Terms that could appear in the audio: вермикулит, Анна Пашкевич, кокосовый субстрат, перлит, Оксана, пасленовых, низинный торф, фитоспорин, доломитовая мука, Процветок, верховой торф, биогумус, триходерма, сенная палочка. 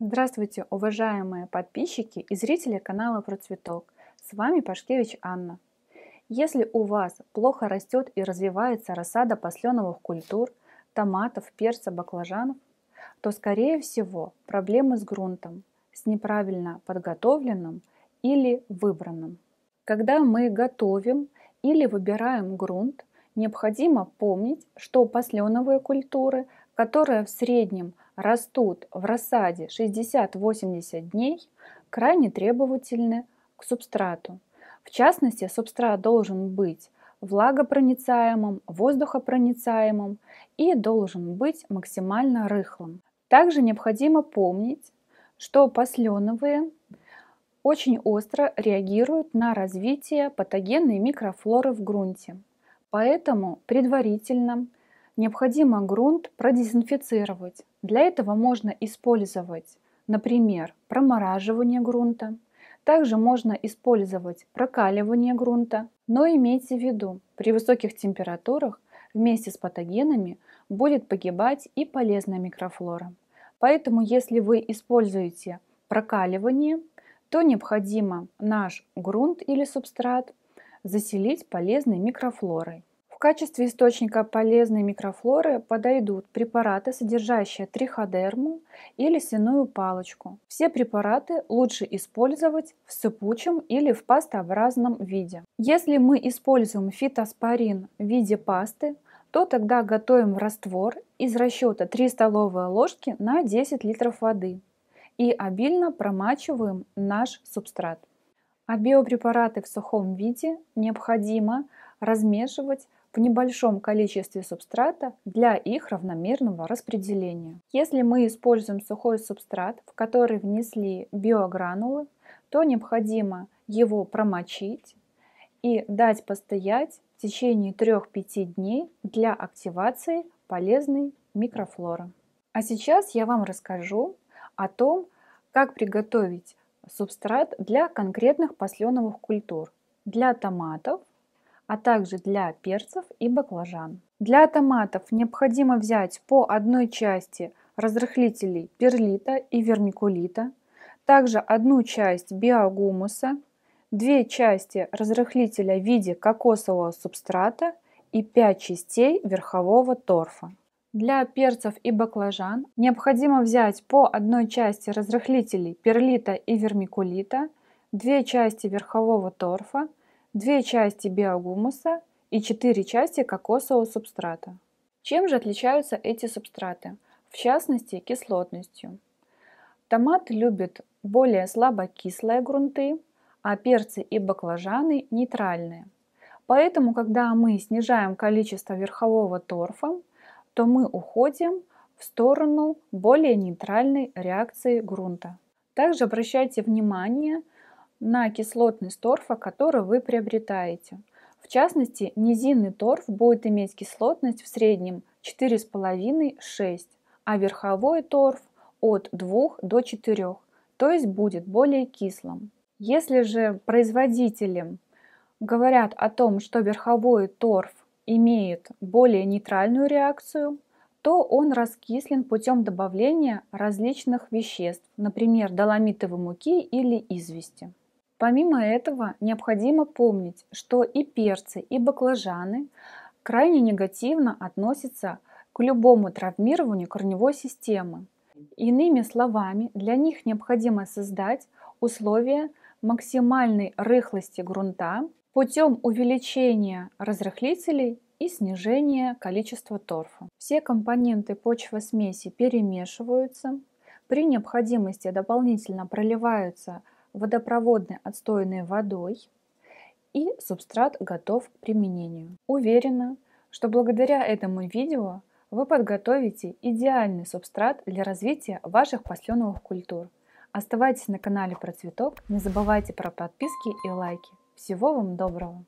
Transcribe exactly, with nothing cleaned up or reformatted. Здравствуйте, уважаемые подписчики и зрители канала Процветок. С вами Пашкевич Анна. Если у вас плохо растет и развивается рассада пасленовых культур, томатов, перца, баклажанов, то, скорее всего, проблемы с грунтом, с неправильно подготовленным или выбранным. Когда мы готовим или выбираем грунт, необходимо помнить, что пасленовые культуры, которые в среднем растут в рассаде шестьдесят-восемьдесят дней, крайне требовательны к субстрату. В частности, субстрат должен быть влагопроницаемым, воздухопроницаемым и должен быть максимально рыхлым. Также необходимо помнить, что пасленовые очень остро реагируют на развитие патогенной микрофлоры в грунте. Поэтому предварительно необходимо грунт продезинфицировать. Для этого можно использовать, например, промораживание грунта. Также можно использовать прокаливание грунта. Но имейте в виду, при высоких температурах вместе с патогенами будет погибать и полезная микрофлора. Поэтому, если вы используете прокаливание, то необходимо наш грунт или субстрат заселить полезной микрофлорой. В качестве источника полезной микрофлоры подойдут препараты, содержащие триходерму или сенную палочку. Все препараты лучше использовать в сыпучем или в пастообразном виде. Если мы используем фитоспорин в виде пасты, то тогда готовим раствор из расчета три столовые ложки на десять литров воды и обильно промачиваем наш субстрат. А биопрепараты в сухом виде необходимо размешивать в небольшом количестве субстрата для их равномерного распределения. Если мы используем сухой субстрат, в который внесли биогранулы, то необходимо его промочить и дать постоять в течение трёх-пяти дней для активации полезной микрофлоры. А сейчас я вам расскажу о том, как приготовить субстрат для конкретных пасленовых культур, для томатов, а также для перцев и баклажан. Для томатов необходимо взять по одной части разрыхлителей перлита и вермикулита, также одну часть биогумуса, две части разрыхлителя в виде кокосового субстрата и пять частей верхового торфа. Для перцев и баклажан необходимо взять по одной части разрыхлителей перлита и вермикулита, две части верхового торфа, две части биогумуса и четыре части кокосового субстрата. Чем же отличаются эти субстраты? В частности, кислотностью. Томаты любят более слабокислые грунты, а перцы и баклажаны нейтральные. Поэтому, когда мы снижаем количество верхового торфа, то мы уходим в сторону более нейтральной реакции грунта. Также обращайте внимание на кислотность торфа, который вы приобретаете. В частности, низинный торф будет иметь кислотность в среднем четыре с половиной — шесть, а верховой торф от двух до четырёх, то есть будет более кислым. Если же производители говорят о том, что верховой торф имеет более нейтральную реакцию, то он раскислен путем добавления различных веществ, например, доломитовой муки или извести. Помимо этого, необходимо помнить, что и перцы, и баклажаны крайне негативно относятся к любому травмированию корневой системы. Иными словами, для них необходимо создать условия максимальной рыхлости грунта путем увеличения разрыхлителей и снижения количества торфа. Все компоненты почвосмеси перемешиваются, при необходимости дополнительно проливаются водопроводной отстойной водой, и субстрат готов к применению. Уверена, что благодаря этому видео вы подготовите идеальный субстрат для развития ваших пасленовых культур. Оставайтесь на канале Процветок, не забывайте про подписки и лайки. Всего вам доброго!